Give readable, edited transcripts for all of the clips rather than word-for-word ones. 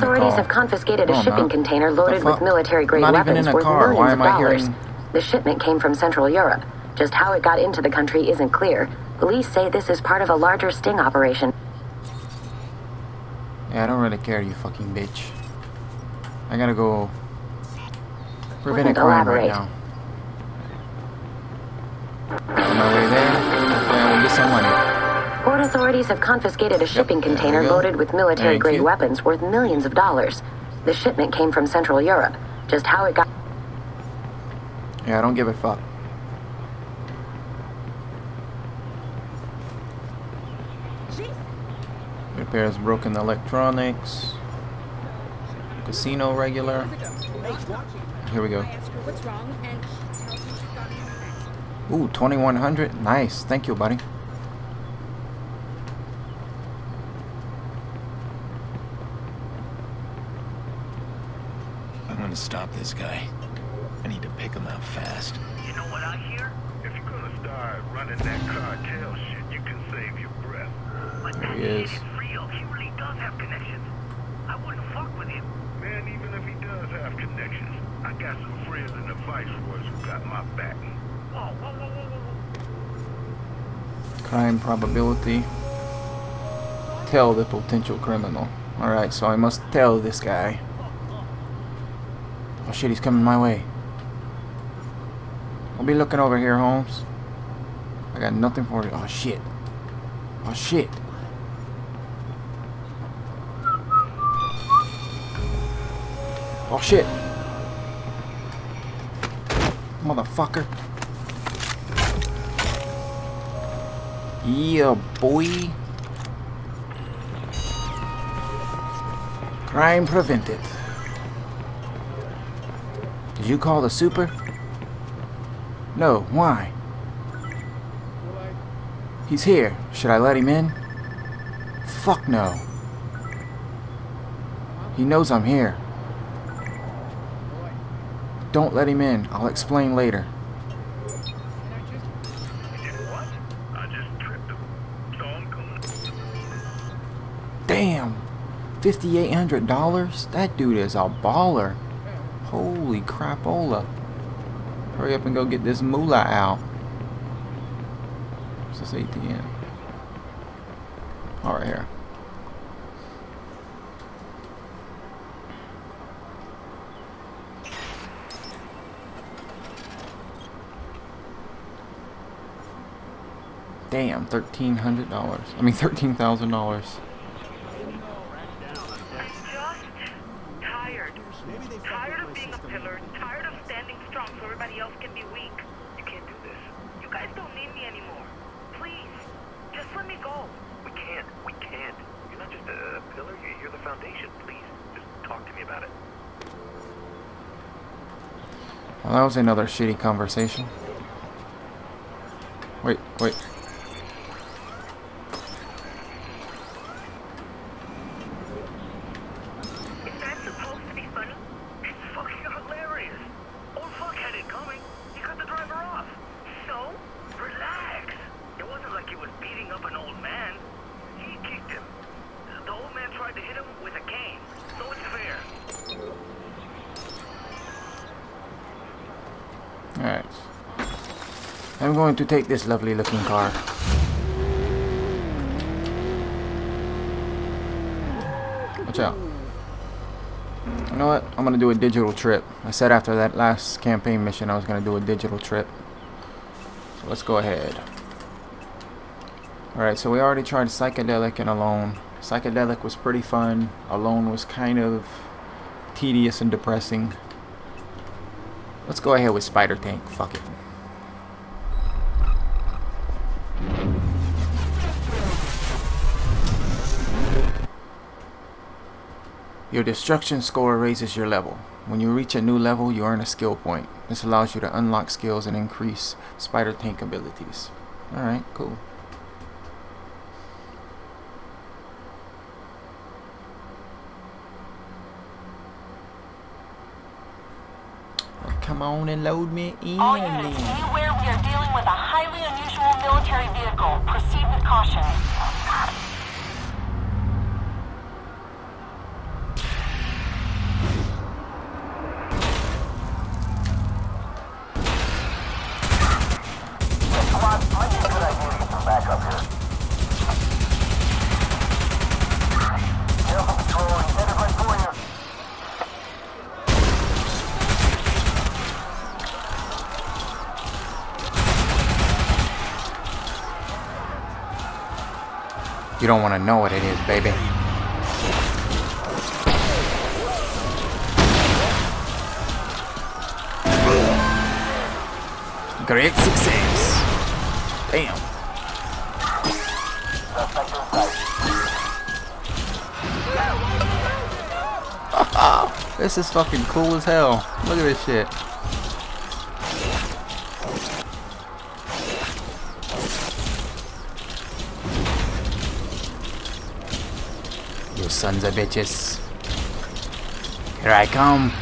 Authorities have confiscated a shipping container loaded with military-grade weapons worth millions of dollars. The shipment came from Central Europe. Just how it got into the country isn't clear. Police say this is part of a larger sting operation. Yeah, I don't really care, you fucking bitch. I gotta go prevent a crime right now. On my way there, I will get some money. Port authorities have confiscated a shipping container loaded with military-grade weapons worth millions of dollars. The shipment came from Central Europe. Just how it got... Yeah, I don't give a fuck. Repairs broken electronics. Casino regular. Here we go. Ooh, 2100. Nice. Thank you, buddy. I'm gonna stop this guy. I need to pick him up fast. You know what I hear? If you're gonna start running that cartel shit, you can save your breath. But there he is. He really does have connections. I wouldn't fuck with him. Man, even if he does have connections, I got some friends in the Viceroys who got my back. Whoa, whoa, whoa, whoa, whoa. Crime probability. Tell the potential criminal. Alright, so I must tell this guy. Oh shit, he's coming my way. I'll be looking over here, Holmes. I got nothing for you. Oh shit. Oh shit. Oh shit. Motherfucker. Yeah, boy. Crime prevented. Did you call the super? No, why? He's here. Should I let him in? Fuck no. He knows I'm here. Don't let him in. I'll explain later. Damn! $5,800? That dude is a baller. Holy crapola. Hurry up and go get this moolah out. What's this ATM? Alright, here. Damn, $1,300. I mean, $13,000. I'm just tired. Tired of being a pillar. Tired of standing strong so everybody else can be weak. You can't do this. You guys don't need me anymore. Please, just let me go. We can't. We can't. You're not just a pillar. You're the foundation. Please, just talk to me about it. Well, that was another shitty conversation. Wait, wait. I'm going to take this lovely looking car. Watch out. You know what? I'm going to do a digital trip. I said after that last campaign mission I was going to do a digital trip. So let's go ahead. Alright, so we already tried Psychedelic and Alone. Psychedelic was pretty fun. Alone was kind of tedious and depressing. Let's go ahead with Spider Tank. Fuck it. Your destruction score raises your level. When you reach a new level, you earn a skill point. This allows you to unlock skills and increase Spider Tank abilities. Alright, cool. Well, come on and load me in. All units, be aware we are dealing with a highly unusual military vehicle. Proceed with caution. You don't want to know what it is, baby. Great success. Damn. This is fucking cool as hell. Look at this shit. You sons of bitches. Here I come.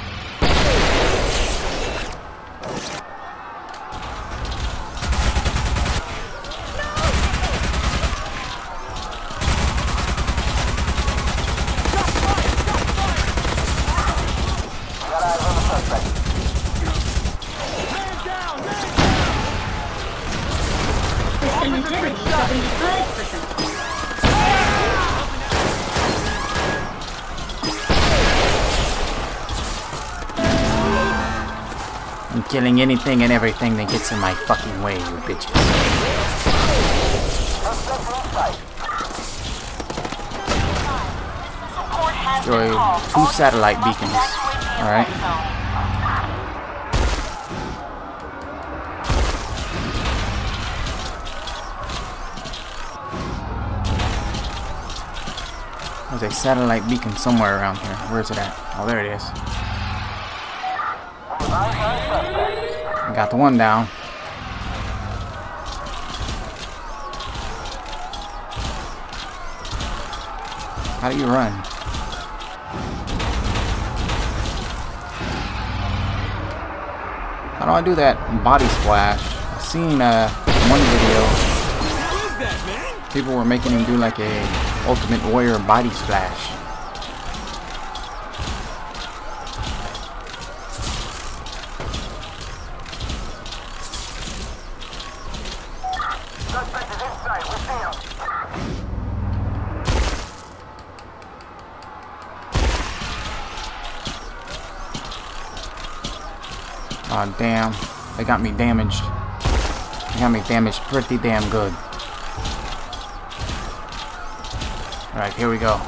I'm killing anything and everything that gets in my fucking way, you bitches. Destroy 2 satellite beacons. Alright. There's a satellite beacon somewhere around here. Where is it at? Oh, there it is. I got the one down. How do you run? How do I do that body splash? I've seen one video. People were making him do like a Ultimate Warrior body splash. Aw, damn. They got me damaged. They got me damaged pretty damn good. Alright, here we go.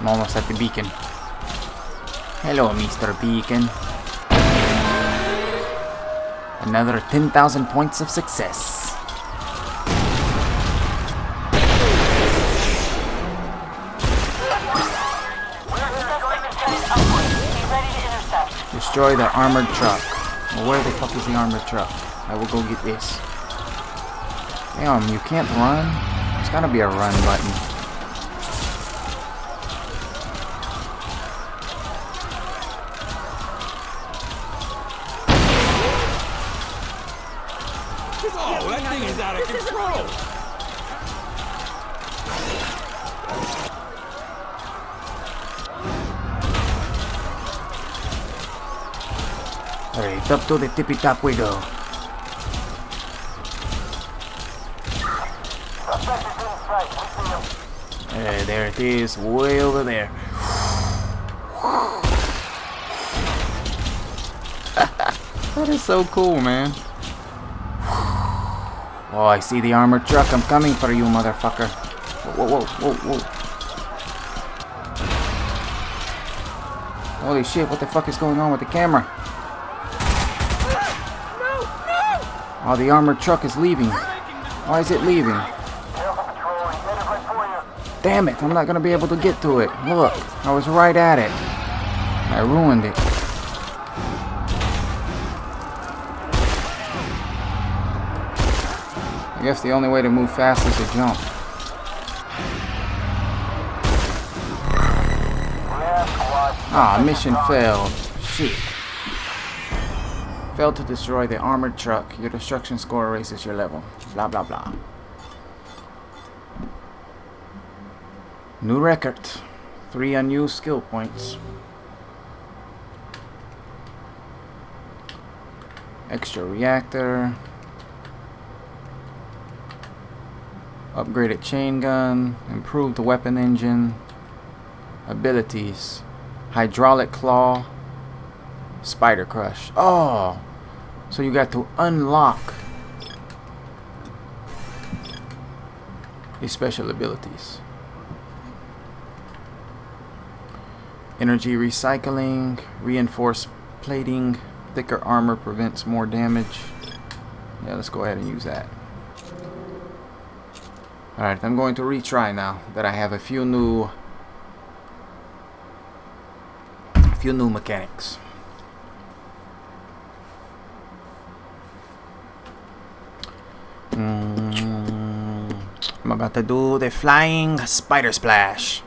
I'm almost at the beacon. Hello, Mr. Beacon. Another 10,000 points of success. Destroy the armored truck. Well, where the fuck is the armored truck? I will go get this. Damn, you can't run? There's gotta be a run button. Alright, up to the tippy top we go. Hey, there it is, way over there. That is so cool, man. Oh, I see the armored truck. I'm coming for you, motherfucker. Whoa, whoa, whoa, whoa, whoa. Holy shit, what the fuck is going on with the camera? No, no, no. Oh, the armored truck is leaving. Why is it leaving? Damn it, I'm not going to be able to get to it. Look, I was right at it. I ruined it. I guess the only way to move fast is to jump. Ah, mission failed. Shit. Failed to destroy the armored truck. Your destruction score raises your level. Blah, blah, blah. New record. 3 unused skill points. Extra reactor. Upgraded chain gun, improved weapon engine, abilities, hydraulic claw, spider crush. Oh, so you got to unlock these special abilities. Energy recycling, reinforced plating, thicker armor prevents more damage. Yeah, let's go ahead and use that. Alright, I'm going to retry now that I have a few new mechanics. I'm about to do the flying spider splash.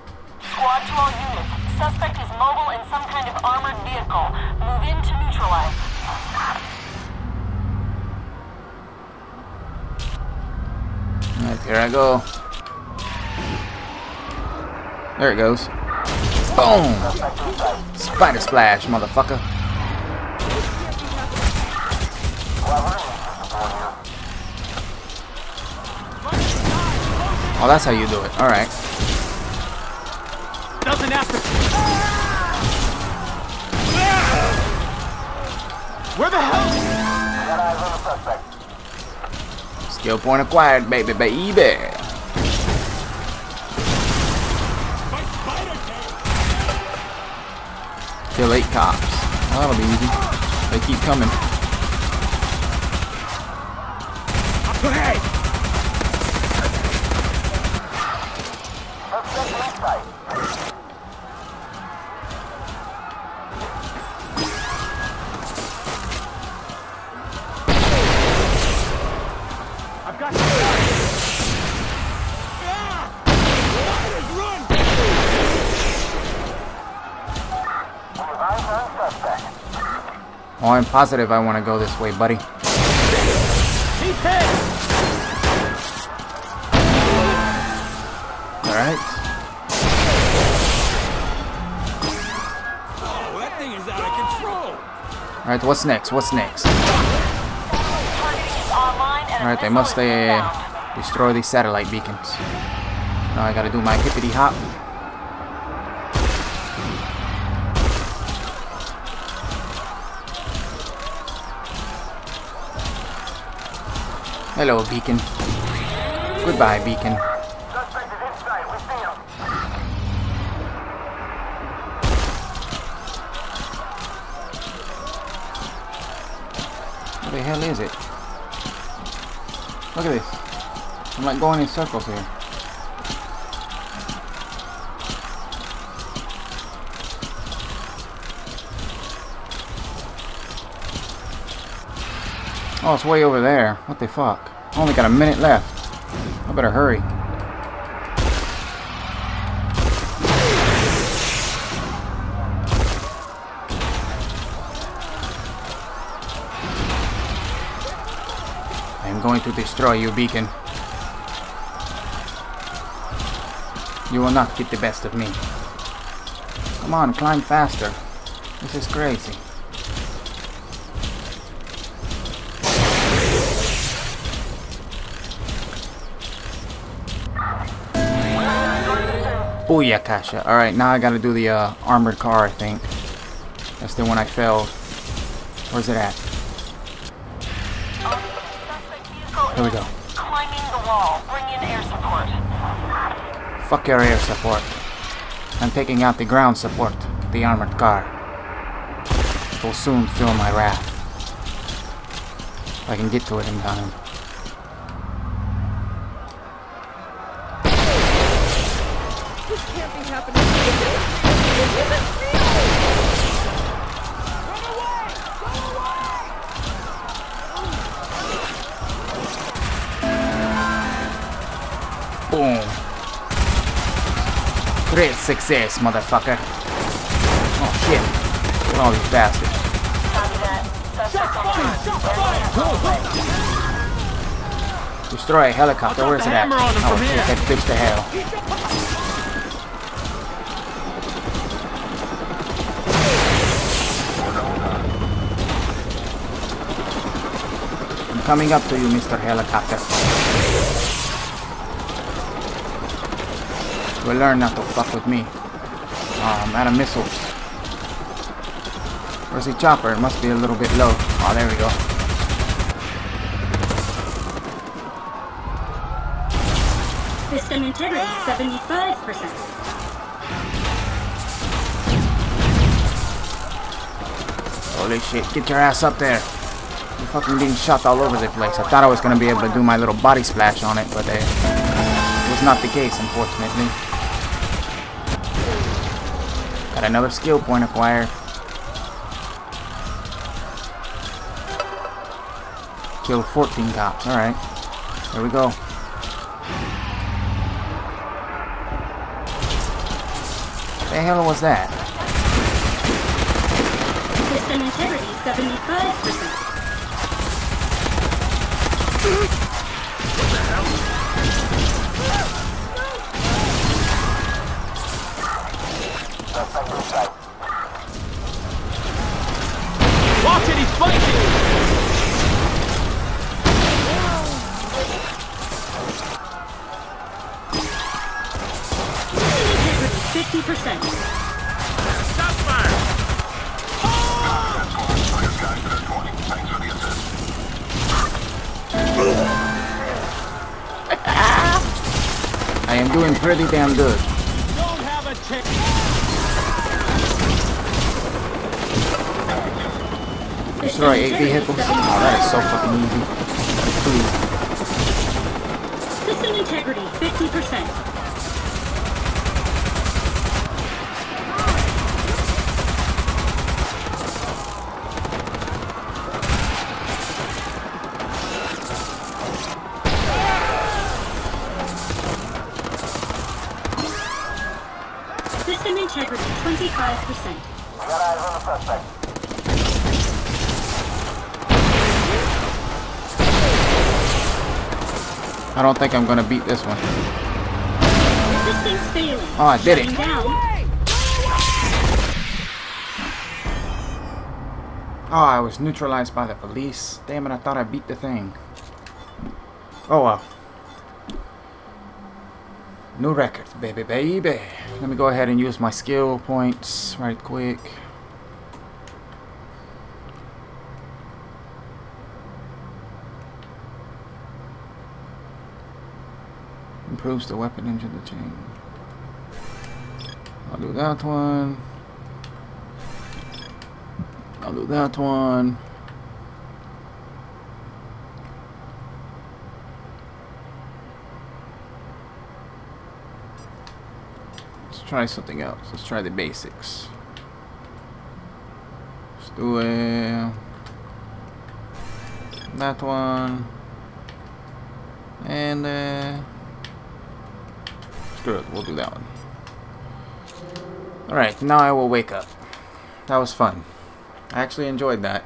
Squad to all units. Suspect is mobile in some kind of armored vehicle. Move in to neutralize. Alright, here I go. There it goes. Boom! Spider splash, motherfucker. Oh, that's how you do it. Alright. Doesn't have to. Where the hell? Skill point acquired, baby, baby. Kill 8 cops. That'll be easy. They keep coming. Hey! Oh, I'm positive I want to go this way, buddy. Alright. Oh, that thing is out of control. Alright, what's next? What's next? Alright, they must destroy these satellite beacons. Now I gotta do my hippity hop. Hello, beacon. Goodbye, beacon. Suspect is inside. We see him. What the hell is it? Look at this. I'm like going in circles here. Oh, it's way over there. What the fuck? I only got a minute left. I better hurry. I'm going to destroy you, beacon. You will not get the best of me. Come on, climb faster. This is crazy. Booyakasha. Alright, now I gotta do the armored car, I think. That's the one I failed. Where's it at? Here we go. Climbing the wall. Bring in air support. Fuck your air support. I'm taking out the ground support. The armored car. It will soon feel my wrath. If I can get to it in time. Boom. Great success, motherfucker. Oh shit. Look at all these bastards. Destroy a helicopter. Where's it at? Oh shit, that bitch to hell. Coming up to you, Mr. Helicopter. We'll learn not to fuck with me. Oh, I'm out of missiles. Where's the chopper? It must be a little bit low. Oh, there we go. System integrity 75%. Holy shit, get your ass up there. I'm fucking getting shot all over the place. I thought I was gonna be able to do my little body splash on it, but it was not the case, unfortunately. Got another skill point acquired. Killed 14 cops, alright. There we go. What the hell was that? System integrity 75%. What the hell? Watch it, he's fighting! Percent. Stop fire! I am doing pretty damn good. Don't have a tick. Destroy 8 vehicles. Oh, that is so fucking easy. System integrity 50%. System integrity 25%. Got eyes on the suspect. I don't think I'm gonna beat this one. System's failing. Oh, I did it. Oh, I was neutralized by the police. Damn it! I thought I beat the thing. Oh well. New record, baby, baby. Let me go ahead and use my skill points right quick. Improves the weapon engine to change. I'll do that one. I'll do that one. Try something else. Let's try the basics. Let's do that one, and screw it, we'll do that one. Alright, now I will wake up. That was fun. I actually enjoyed that.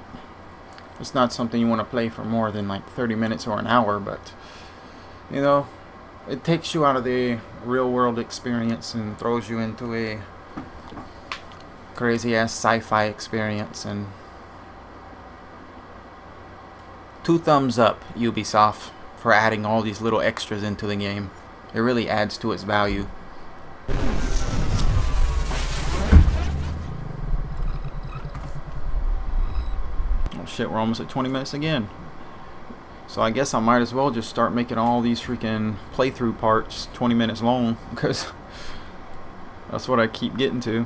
It's not something you want to play for more than like 30 minutes or an hour, but you know, it takes you out of the real world experience and throws you into a crazy ass sci-fi experience. And 2 thumbs up Ubisoft for adding all these little extras into the game. It really adds to its value. Oh shit, we're almost at 20 minutes again. So I guess I might as well just start making all these freaking playthrough parts 20 minutes long, because that's what I keep getting to.